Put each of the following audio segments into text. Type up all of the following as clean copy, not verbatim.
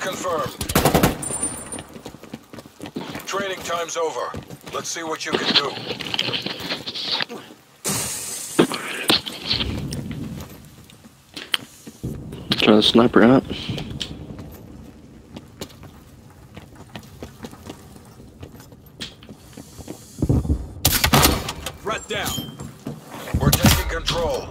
confirmed. Training time's over. Let's see what you can do. Try the sniper out. Threat down. We're taking control.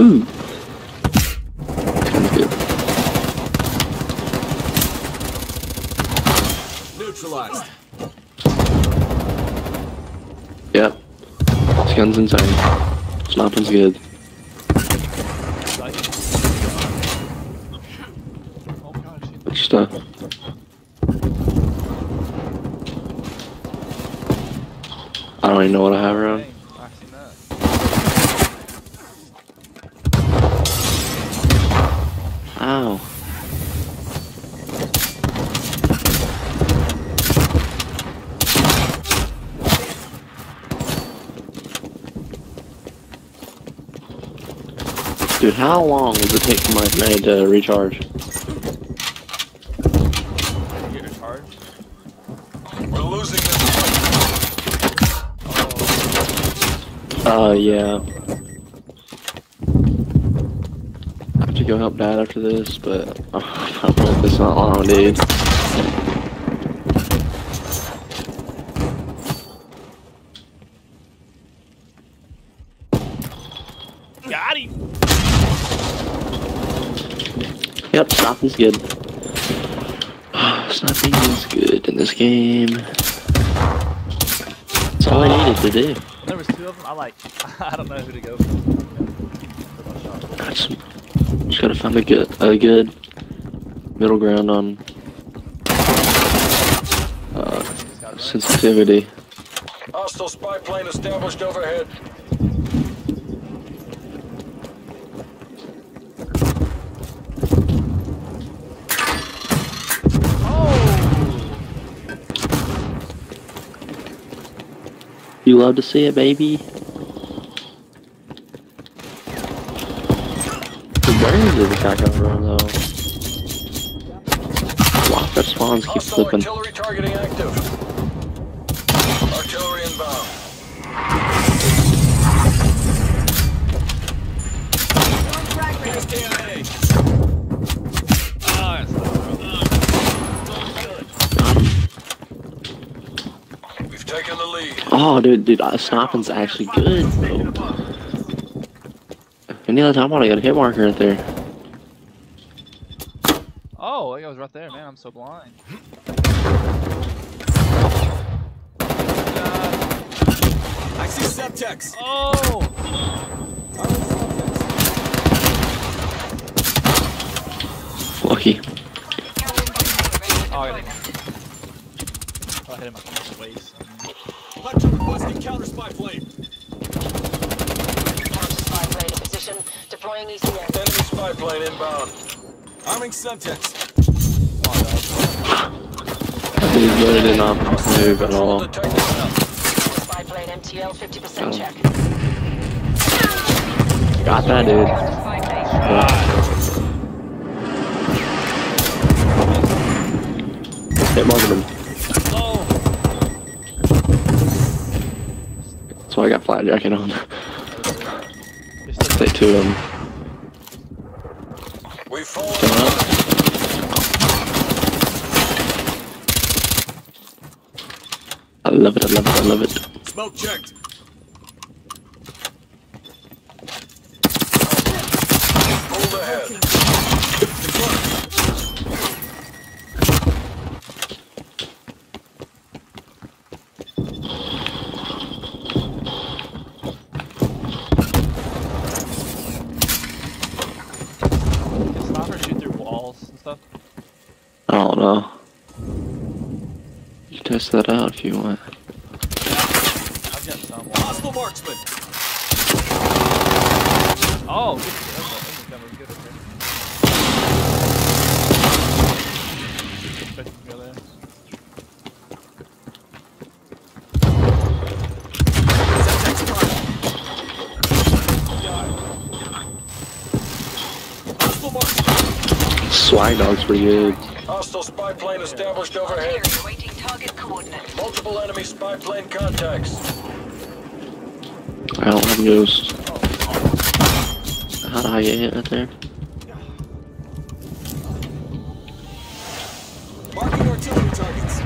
Ooh. Neutralized. Yep. This gun's insane. Sniping's good. Just I don't even know what I have around. Ow. Dude, how long does it take for my grenade to recharge? We're losing this fight. Oh, yeah. I have to go help Dad after this, but I hope it's not long, dude. Got him! Yep, sniping's good. Sniping is good in this game. That's all I needed to do. There was two of them. I don't know who to go for. Just gotta find a good middle ground on sensitivity. Hostile spy plane established overhead. You love to see it, baby. The birds are the cockroach room, though. Wow, their spawns keep flipping. Artillery targeting active. Artillery inbound. We've taken the lead. Oh, dude, sniping's actually good, though. Any other time, I got a hit marker right there. Oh, that guy was right there, man. I'm so blind. I see Septex. Oh! Lucky. Oh, I got him. Oh, I hit him on the waist. Requesting counter spy plane. Counter spy plane in position. Deploying ECM. Enemy spy plane inbound. Arming subjects. I really did not move at all. Spy plane MTL 50% check. Got that, dude. Hit marking him. Oh, I got flat jacket on. Take two of them. We fall. I love it, I love it, I love it. Smoke checked. Hold ahead. Test that out if you want. I've got someone. Hostile marksman. Oh, good. That was good. fly dogs for you. Hostile spy plane established overhead. Waiting target coordinates. Multiple enemy spy plane contacts. I don't have ghosts. How do I get hit right there? Marking artillery targets.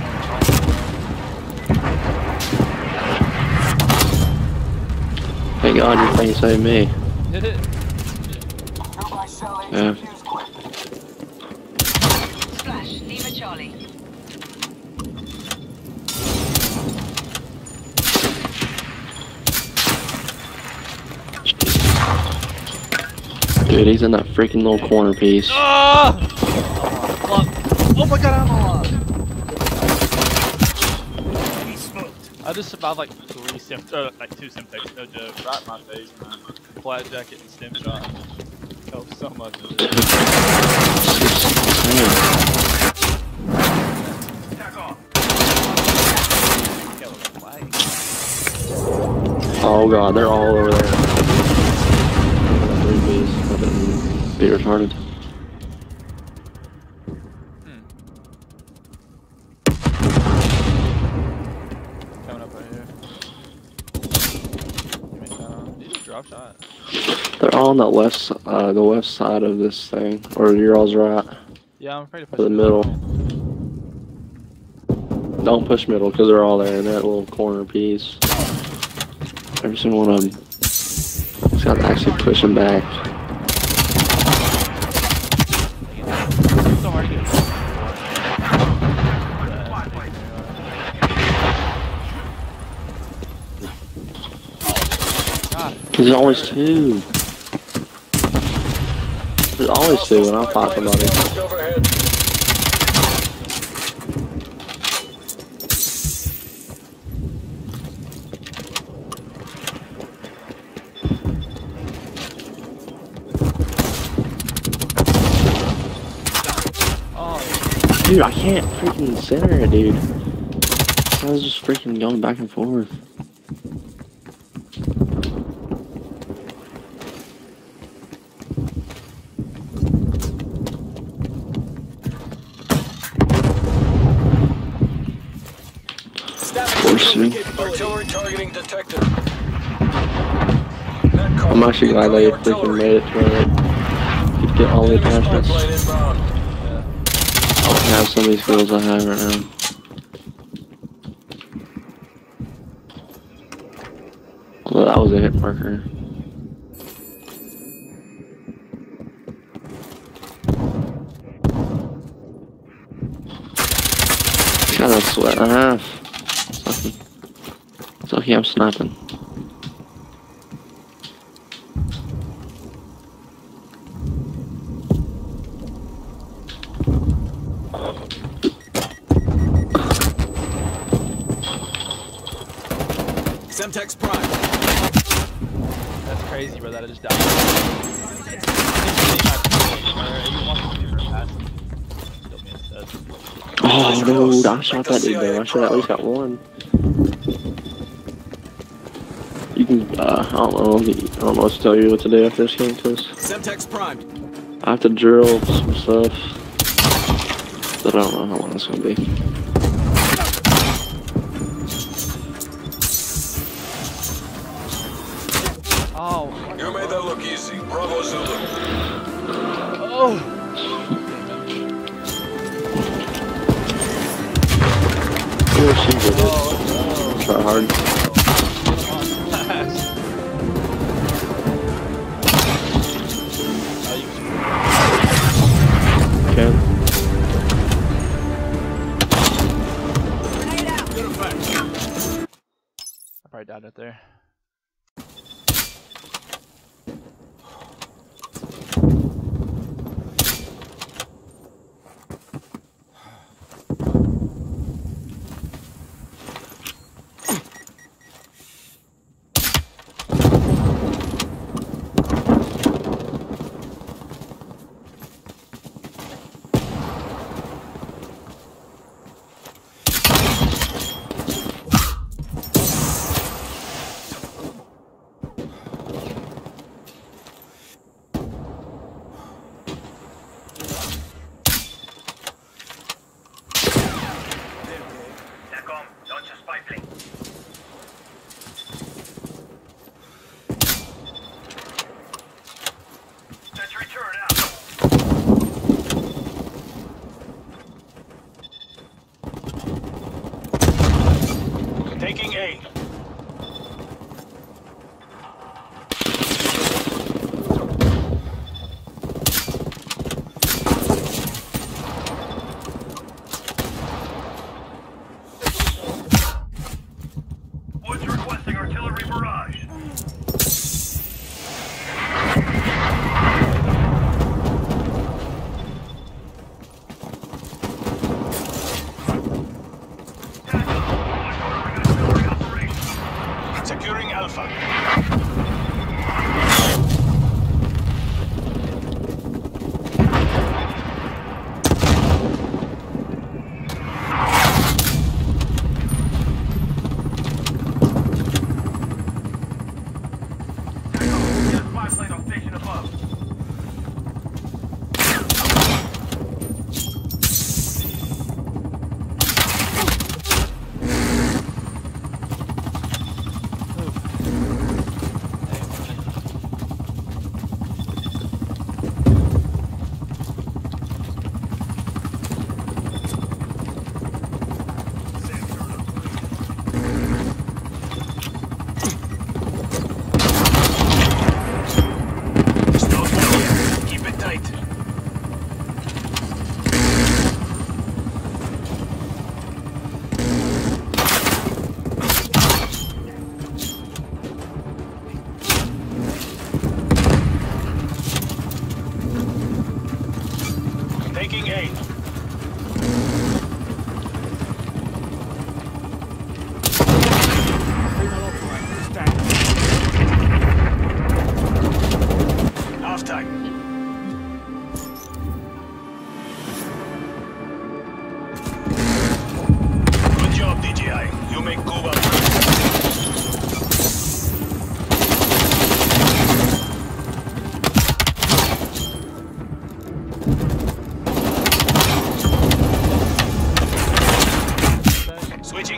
Thank God you're playing save me. Yeah. Splash, Lima Charlie. Dude, he's in that freaking little corner piece. Oh my God, I'm alive! He smoked. I just survived like two Simtex, no joke. Right in my face, man. Flat jacket and stem shot. Helps so much. Back off. Oh God, they're all over there. Be retarded. They're all on the left side of this thing, or your all's right. Yeah, I'm afraid to push the middle. Don't push middle, because they're all there in that little corner piece. Every single one of them. He's got to actually push him back. There's always two. There's always two when I pop somebody. Oh. Dude, I can't freaking center it, dude. I was just freaking going back and forth. Artillery targeting detected. I'm actually glad they freaking made it to where I could get all the attachments. I don't have some of these skills I have right now. Well, that was a hit marker. Got a sweat and a half. So here I'm sniping. Semtex Prime. That's crazy, bro. That I just died. Oh no! I shot that dude though. I should have at least got one. I don't know what to tell you what to do after this game, because Semtex primed. I have to drill some stuff, but I don't know how long it's going to be. Oh. You made that look easy. Bravo Zulu. Oh. Oh. Try hard. Died out there. Taking A.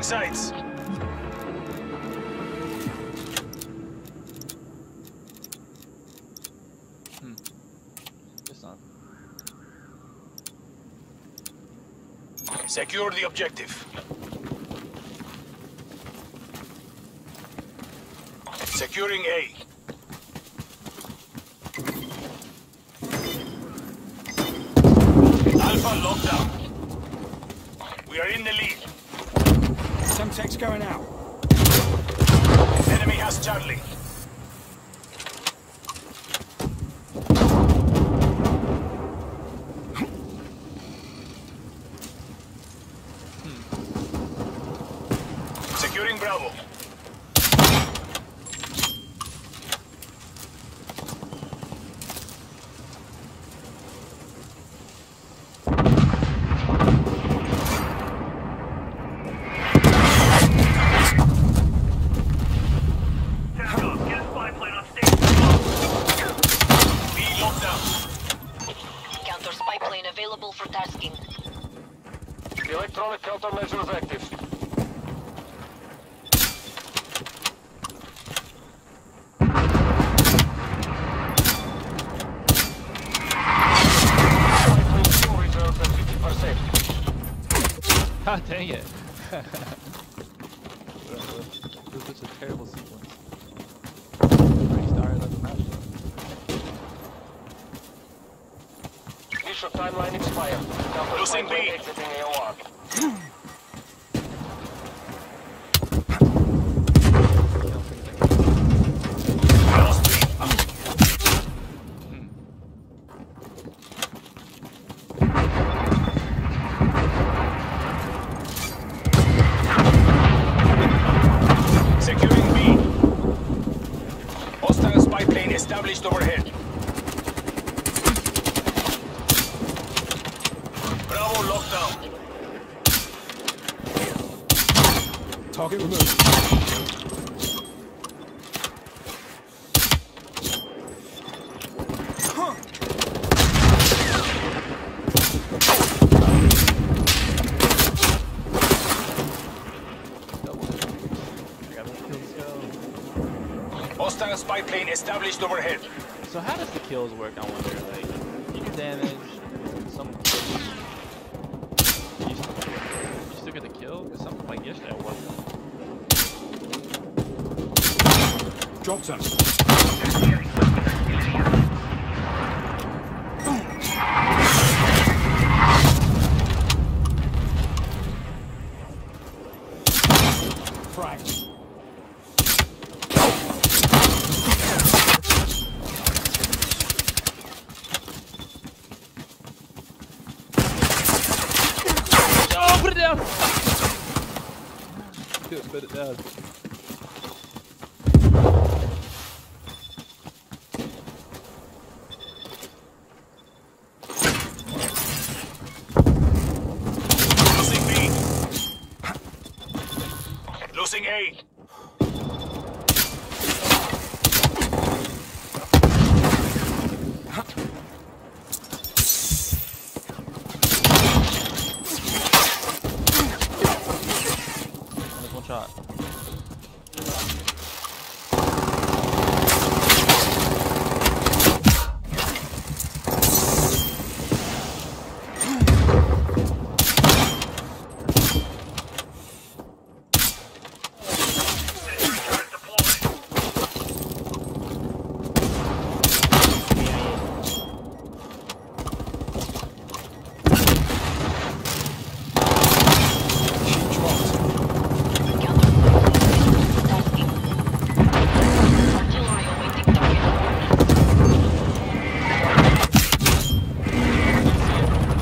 Sites. Guess not. Secure the objective. Securing A. Alpha lockdown. We are in the lead. Semtex going out. Enemy has Charlie. Securing Bravo. Electronic countermeasures active. Cycling returns at 50%. Ah, dang it. This is such a terrible sequence. Restarted at the match. Initial timeline expired. Losing B. Exiting AOR. Securing B. Hostile spy plane established overhead. Bravo lockdown. Target removed. Huh. Hostile spy plane established overhead. So how does the kills work? I wonder. Like, you do damage. You still get the kill. It's something like yesterday. I wasn't. Dropped him. Fragged. Oh, put it down! Just put it down. Losing A. One shot.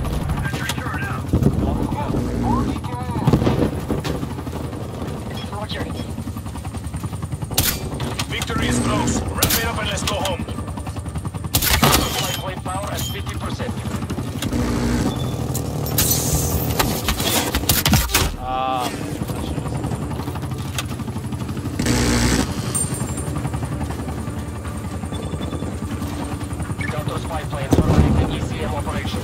Victory is close. Wrap it up and let's go home. Lightweight power at 50%. Counter spy planes are running the ECM operation.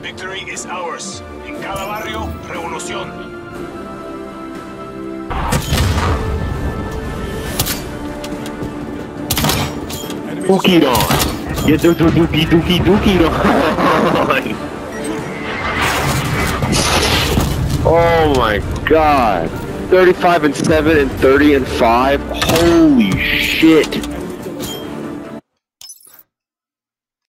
Victory is ours. En cada barrio, revolución. Dookie on. Get dookie on. Oh my god. 35-7 and 30-5. Holy shit.